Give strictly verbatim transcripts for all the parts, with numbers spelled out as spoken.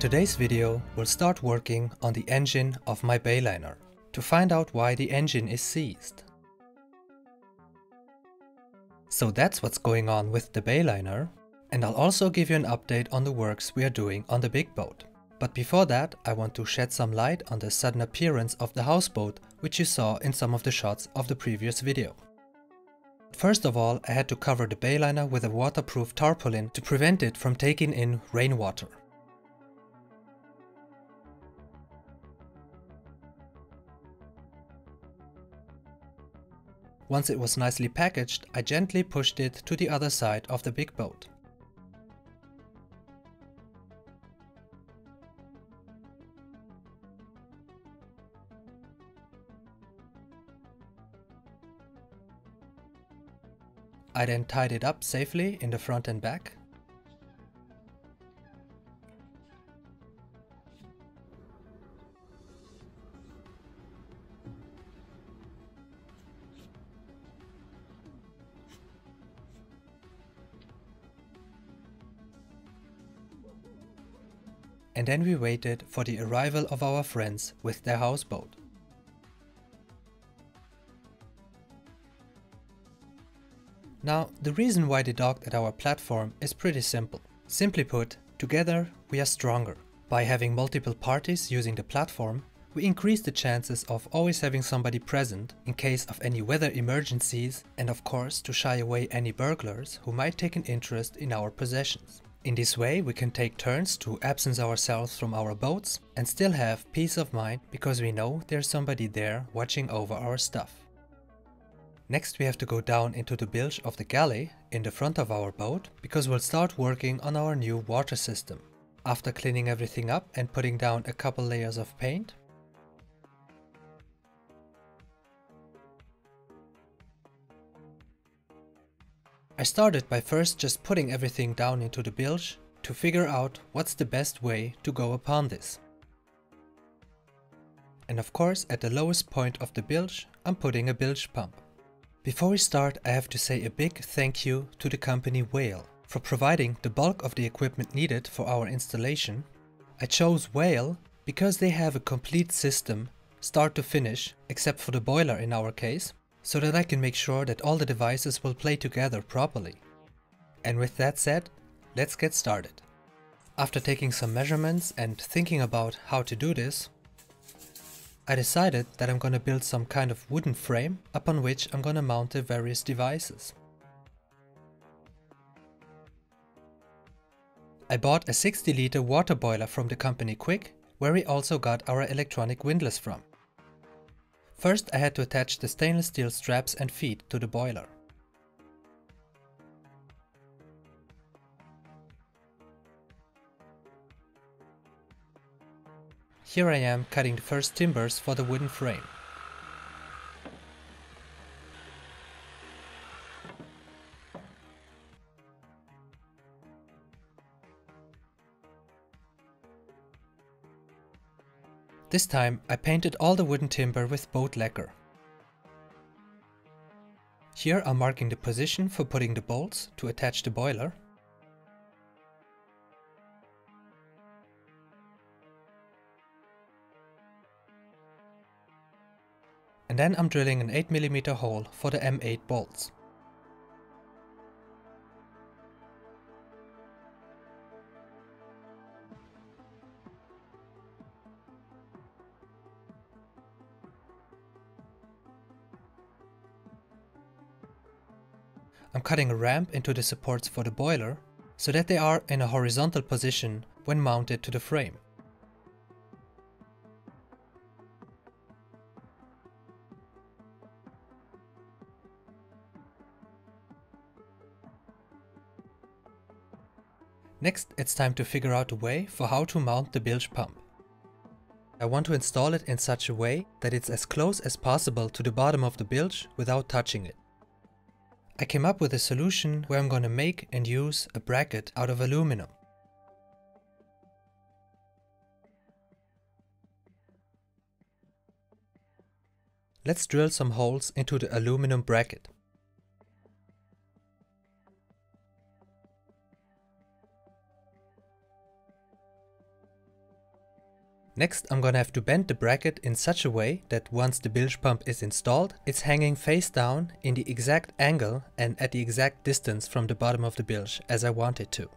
today's video, we'll start working on the engine of my Bayliner to find out why the engine is seized. So that's what's going on with the Bayliner, and I'll also give you an update on the works we are doing on the big boat. But before that, I want to shed some light on the sudden appearance of the houseboat, which you saw in some of the shots of the previous video. First of all, I had to cover the Bayliner with a waterproof tarpaulin to prevent it from taking in rainwater. Once it was nicely packaged, I gently pushed it to the other side of the big boat. I then tied it up safely in the front and back. And then we waited for the arrival of our friends with their houseboat. Now, the reason why they docked at our platform is pretty simple. Simply put, together we are stronger. By having multiple parties using the platform, we increase the chances of always having somebody present in case of any weather emergencies, and of course to shy away any burglars who might take an interest in our possessions. In this way, we can take turns to absence ourselves from our boats and still have peace of mind because we know there's somebody there watching over our stuff. Next, we have to go down into the bilge of the galley in the front of our boat because we'll start working on our new water system. After cleaning everything up and putting down a couple layers of paint, I started by first just putting everything down into the bilge to figure out what's the best way to go upon this. And of course, at the lowest point of the bilge, I'm putting a bilge pump. Before we start, I have to say a big thank you to the company Whale for providing the bulk of the equipment needed for our installation. I chose Whale because they have a complete system, start to finish, except for the boiler in our case, so that I can make sure that all the devices will play together properly. And with that said, let's get started. After taking some measurements and thinking about how to do this, I decided that I'm gonna build some kind of wooden frame upon which I'm gonna mount the various devices. I bought a sixty liter water boiler from the company Quick, where we also got our electronic windlass from. First, I had to attach the stainless steel straps and feet to the boiler. Here I am cutting the first timbers for the wooden frame. This time I painted all the wooden timber with boat lacquer. Here I'm marking the position for putting the bolts to attach the boiler. And then I'm drilling an eight millimeter hole for the M eight bolts. I'm cutting a ramp into the supports for the boiler so that they are in a horizontal position when mounted to the frame. Next, it's time to figure out a way for how to mount the bilge pump. I want to install it in such a way that it's as close as possible to the bottom of the bilge without touching it. I came up with a solution where I'm going to make and use a bracket out of aluminum. Let's drill some holes into the aluminum bracket. Next I'm gonna have to bend the bracket in such a way that once the bilge pump is installed, it's hanging face down in the exact angle and at the exact distance from the bottom of the bilge as I want it to.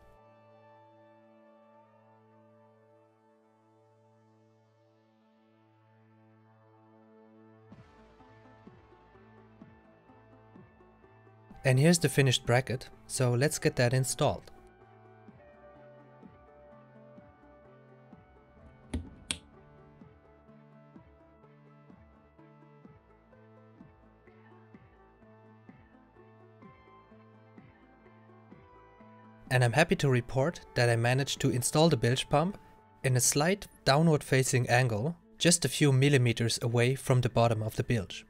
And here's the finished bracket, so let's get that installed. And I'm happy to report that I managed to install the bilge pump in a slight downward facing angle, just a few millimeters away from the bottom of the bilge.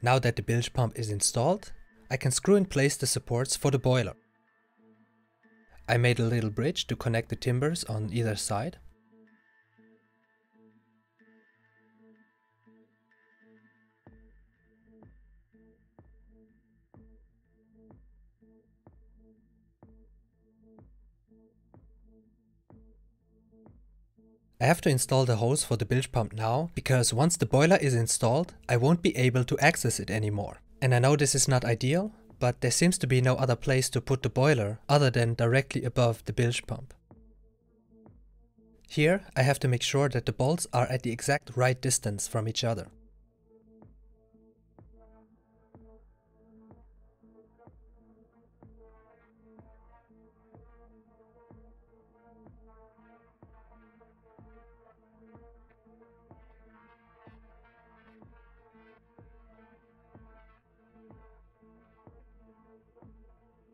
Now that the bilge pump is installed, I can screw in place the supports for the boiler. I made a little bridge to connect the timbers on either side. I have to install the hose for the bilge pump now, because once the boiler is installed, I won't be able to access it anymore. And I know this is not ideal, but there seems to be no other place to put the boiler other than directly above the bilge pump. Here, I have to make sure that the bolts are at the exact right distance from each other.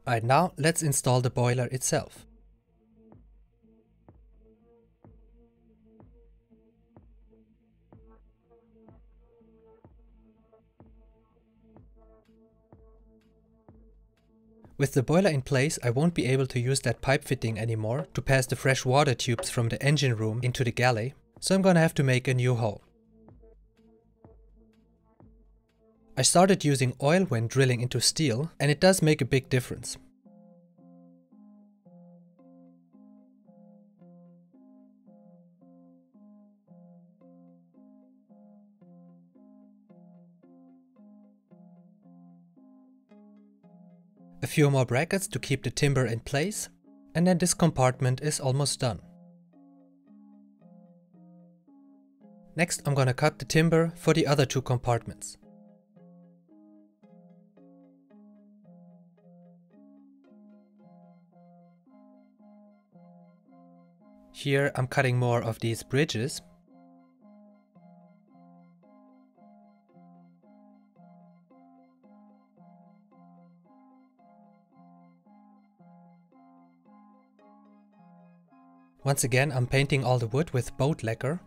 Right now, let's install the boiler itself. With the boiler in place, I won't be able to use that pipe fitting anymore to pass the fresh water tubes from the engine room into the galley, so I'm gonna have to make a new hole. I started using oil when drilling into steel, and it does make a big difference. A few more brackets to keep the timber in place, and then this compartment is almost done. Next, I'm gonna cut the timber for the other two compartments. Here I'm cutting more of these bridges. Once again, I'm painting all the wood with boat lacquer.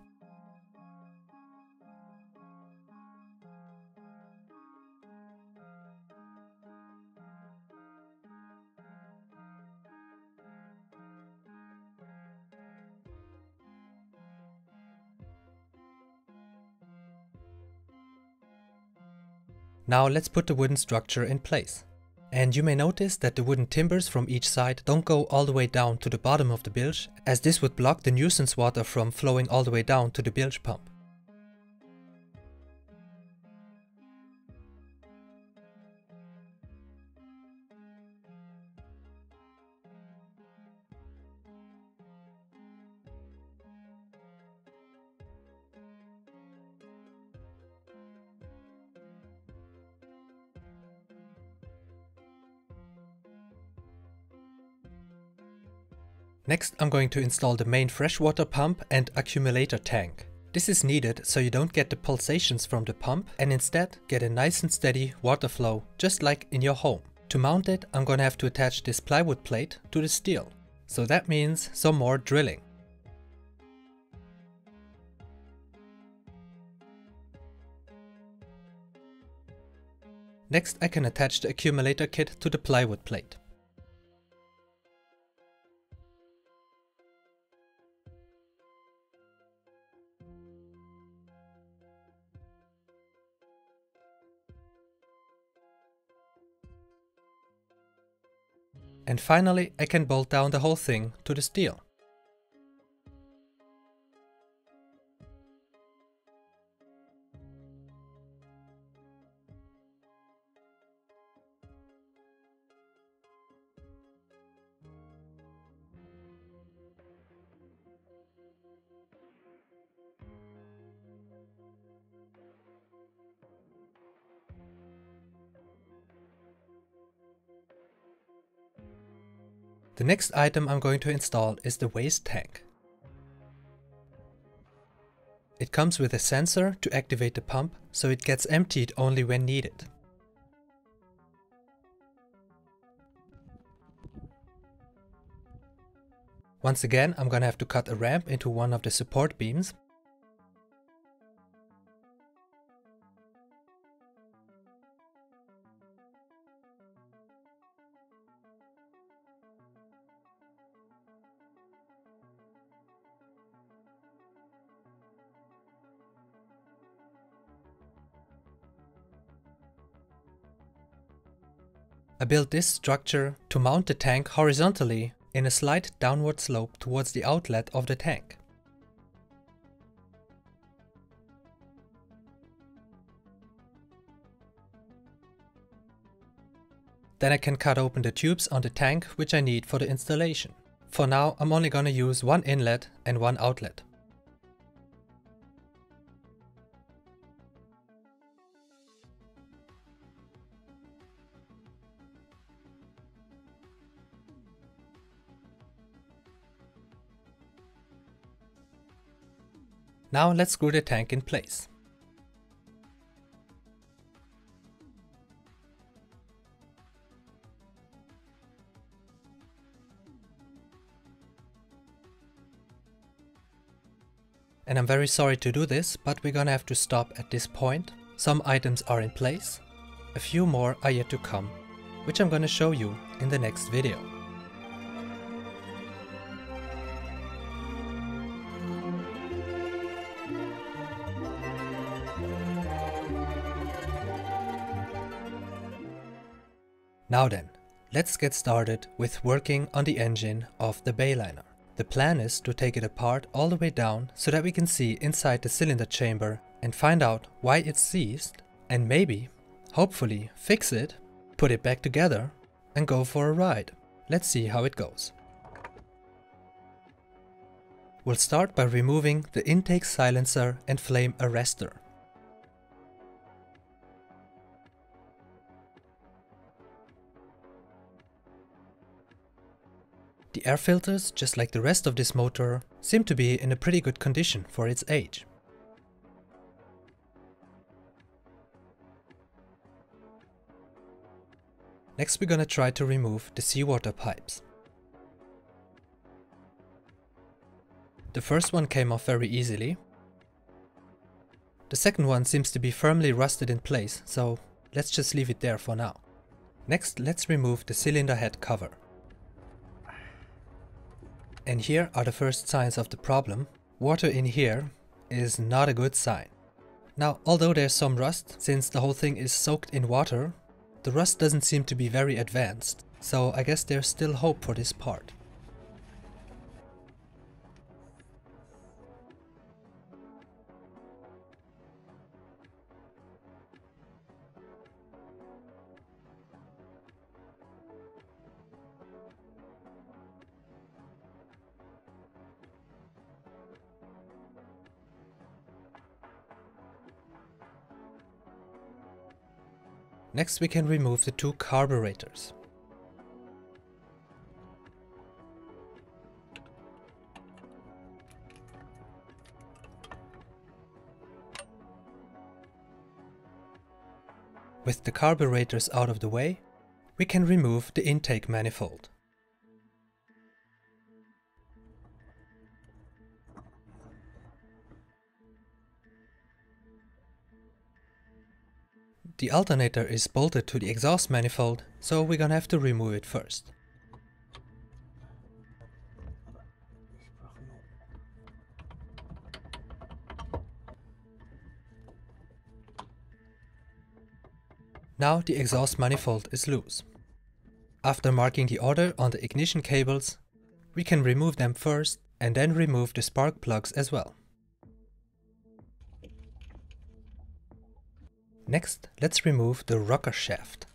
Now let's put the wooden structure in place. And you may notice that the wooden timbers from each side don't go all the way down to the bottom of the bilge, as this would block the nuisance water from flowing all the way down to the bilge pump. Next, I'm going to install the main freshwater pump and accumulator tank. This is needed so you don't get the pulsations from the pump and instead get a nice and steady water flow, just like in your home. To mount it, I'm gonna have to attach this plywood plate to the steel. So that means some more drilling. Next, I can attach the accumulator kit to the plywood plate. And finally, I can bolt down the whole thing to the steel. The next item I'm going to install is the waste tank. It comes with a sensor to activate the pump, so it gets emptied only when needed. Once again, I'm gonna have to cut a ramp into one of the support beams. I built this structure to mount the tank horizontally in a slight downward slope towards the outlet of the tank. Then I can cut open the tubes on the tank which I need for the installation. For now, I'm only gonna use one inlet and one outlet. Now let's screw the tank in place. And I'm very sorry to do this, but we're gonna have to stop at this point. Some items are in place, a few more are yet to come, which I'm gonna show you in the next video. Now then, let's get started with working on the engine of the Bayliner. The plan is to take it apart all the way down so that we can see inside the cylinder chamber and find out why it's seized and maybe, hopefully, fix it, put it back together and go for a ride. Let's see how it goes. We'll start by removing the intake silencer and flame arrestor. The air filters, just like the rest of this motor, seem to be in a pretty good condition for its age. Next we're gonna try to remove the seawater pipes. The first one came off very easily. The second one seems to be firmly rusted in place, so let's just leave it there for now. Next, let's remove the cylinder head cover. And here are the first signs of the problem. Water in here is not a good sign. Now, although there's some rust, since the whole thing is soaked in water, the rust doesn't seem to be very advanced, so I guess there's still hope for this part. Next we can remove the two carburetors. With the carburetors out of the way, we can remove the intake manifold. The alternator is bolted to the exhaust manifold, so we're gonna have to remove it first. Now the exhaust manifold is loose. After marking the order on the ignition cables, we can remove them first and then remove the spark plugs as well. Next, let's remove the rocker shaft.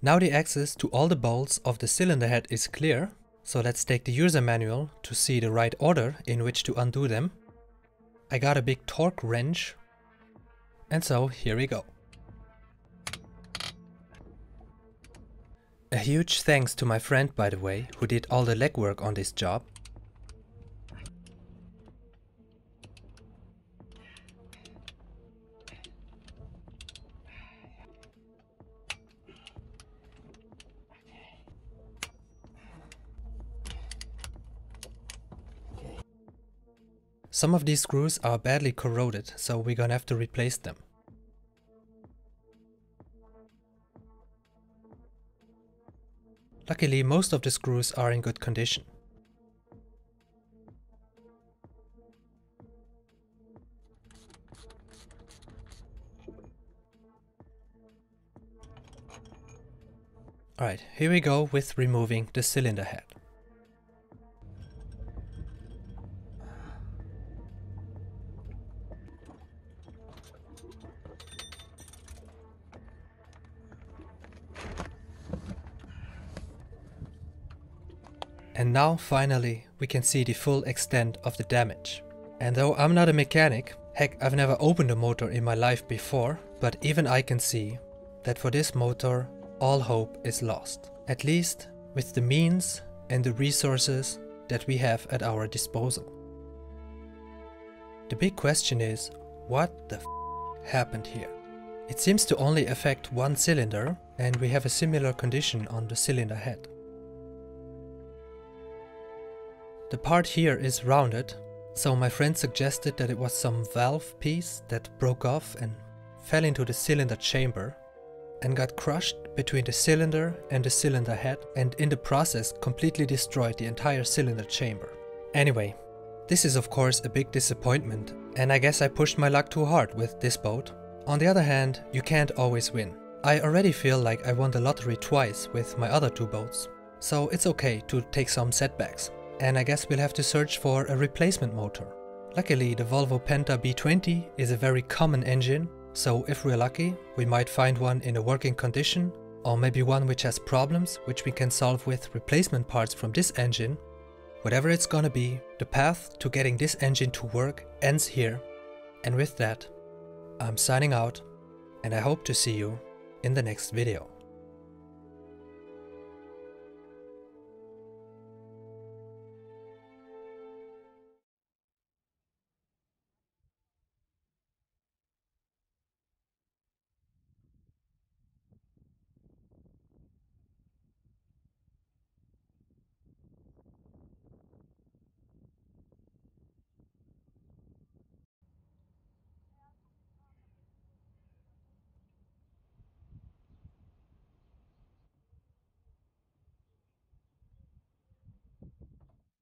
Now the access to all the bolts of the cylinder head is clear, so let's take the user manual to see the right order in which to undo them. I got a big torque wrench, and so here we go. A huge thanks to my friend, by the way, who did all the legwork on this job. Some of these screws are badly corroded, so we're gonna have to replace them. Luckily, most of the screws are in good condition. Alright, here we go with removing the cylinder head. And now, finally, we can see the full extent of the damage. And though I'm not a mechanic, heck, I've never opened a motor in my life before, but even I can see that for this motor, all hope is lost. At least with the means and the resources that we have at our disposal. The big question is, what the f happened here? It seems to only affect one cylinder, and we have a similar condition on the cylinder head. The part here is rounded, so my friend suggested that it was some valve piece that broke off and fell into the cylinder chamber and got crushed between the cylinder and the cylinder head, and in the process completely destroyed the entire cylinder chamber. Anyway, this is of course a big disappointment, and I guess I pushed my luck too hard with this boat. On the other hand, you can't always win. I already feel like I won the lottery twice with my other two boats, so it's okay to take some setbacks. And I guess we'll have to search for a replacement motor. Luckily, the Volvo Penta B twenty is a very common engine, so if we're lucky, we might find one in a working condition, or maybe one which has problems which we can solve with replacement parts from this engine. Whatever it's gonna be, the path to getting this engine to work ends here. And with that, I'm signing out, and I hope to see you in the next video.